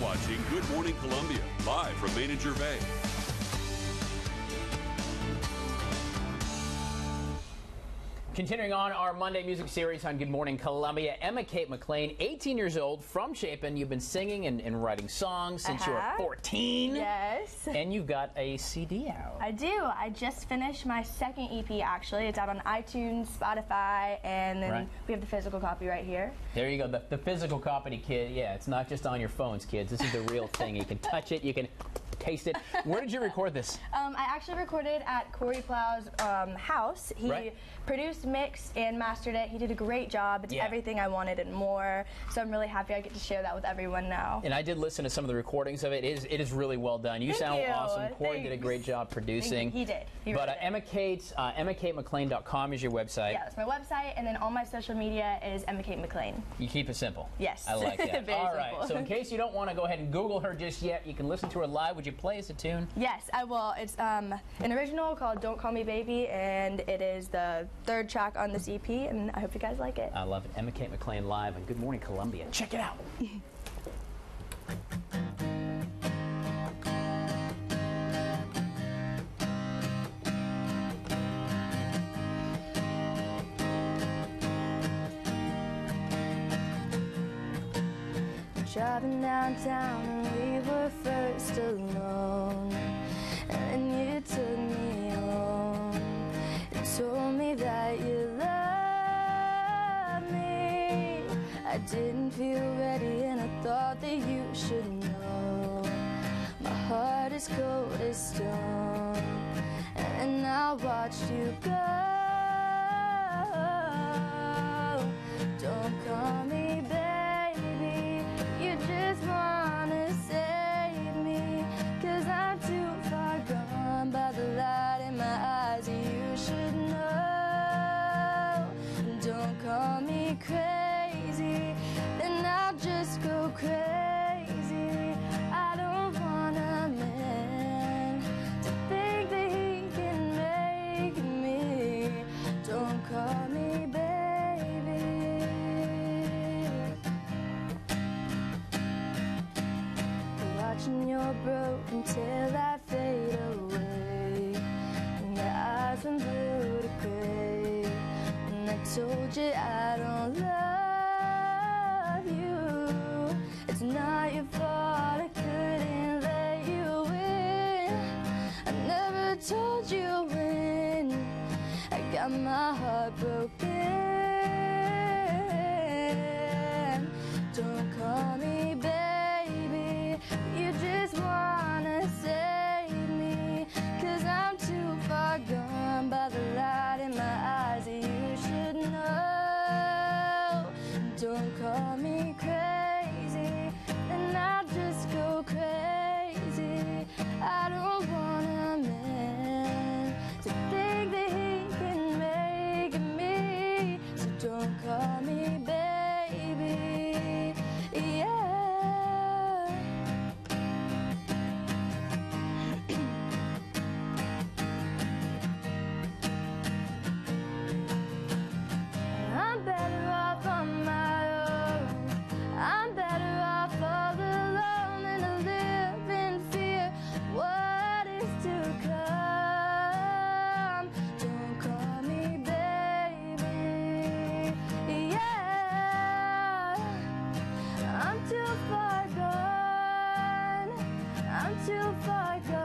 watching Good Morning Columbia, live from Main and Gervais. Continuing on our Monday music series on Good Morning Columbia, Emma Kate McLain, 18 years old, from Chapin. You've been singing and writing songs since you were 14. Yes. And you've got a CD out. I do. I just finished my second EP, actually. It's out on iTunes, Spotify, and then we have the physical copy right here. There you go. The physical copy, kid. Yeah, it's not just on your phones, kids. This is the real thing. You can touch it. You can taste it. Where did you record this? I actually recorded at Corey Plow's house. He produced, mixed, and mastered it. He did a great job. It's everything I wanted and more. So I'm really happy I get to share that with everyone now. And I did listen to some of the recordings of it. It is really well done. You sound awesome. Corey did a great job producing. He did. He really did. EmmaKateMcLain.com is your website. Yeah, that's my website. And then all my social media is Emma Kate McLain. You keep it simple. Yes. I like that. All right. So in case you don't want to go ahead and Google her just yet, you can listen to her live. Would you play us a tune? Yes, I will. It's an original called Don't Call Me Baby, and it is the third track on this EP, and I hope you guys like it. I love it. Emma Kate McLain live on Good Morning Columbia. Check it out. Driving downtown and we were first alone, and you took me home. You told me that you loved me. I didn't feel ready and I thought that you should know. My heart is cold as stone, and I watched you go. Don't call me back. Call me crazy, then I'll just go crazy. I don't want a man to think that he can make me. Don't call me baby. Watching your broken tail that fade away, and your eyes are blue to gray. Told you I don't love you. It's not your fault, I couldn't let you in. I never told you when I got my heart broken. Don't call me baby, you just wanna save me, 'cause I'm too far gone by the light in my eyes that you should know. Don't call me crazy, and I'll just go crazy. I don't want a man to think that he can make me. So don't call me baby, too far gone.